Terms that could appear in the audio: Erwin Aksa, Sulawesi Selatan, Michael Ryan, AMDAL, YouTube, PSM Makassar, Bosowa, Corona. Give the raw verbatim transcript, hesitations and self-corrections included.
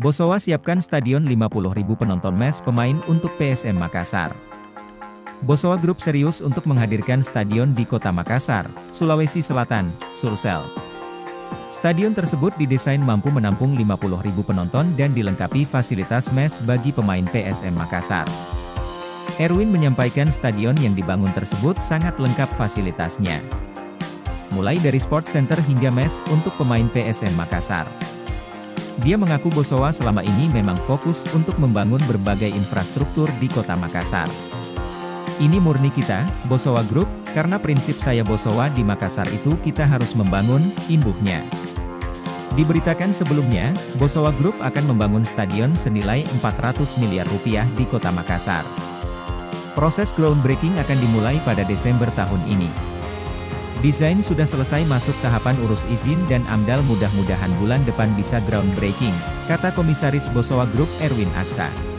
Bosowa siapkan stadion lima puluh ribu penonton match pemain untuk P S M Makassar. Bosowa Group serius untuk menghadirkan stadion di kota Makassar, Sulawesi Selatan, Sulsel. Stadion tersebut didesain mampu menampung lima puluh ribu penonton dan dilengkapi fasilitas match bagi pemain P S M Makassar. Erwin menyampaikan stadion yang dibangun tersebut sangat lengkap fasilitasnya, mulai dari sport center hingga match untuk pemain P S M Makassar. Dia mengaku Bosowa selama ini memang fokus untuk membangun berbagai infrastruktur di kota Makassar. Ini murni kita, Bosowa Group, karena prinsip saya Bosowa di Makassar itu kita harus membangun, imbuhnya. Diberitakan sebelumnya, Bosowa Group akan membangun stadion senilai empat ratus miliar rupiah di kota Makassar. Proses groundbreaking akan dimulai pada Desember tahun ini. Desain sudah selesai masuk tahapan urus izin dan AMDAL, mudah-mudahan bulan depan bisa groundbreaking, kata Komisaris Bosowa Group Erwin Aksa.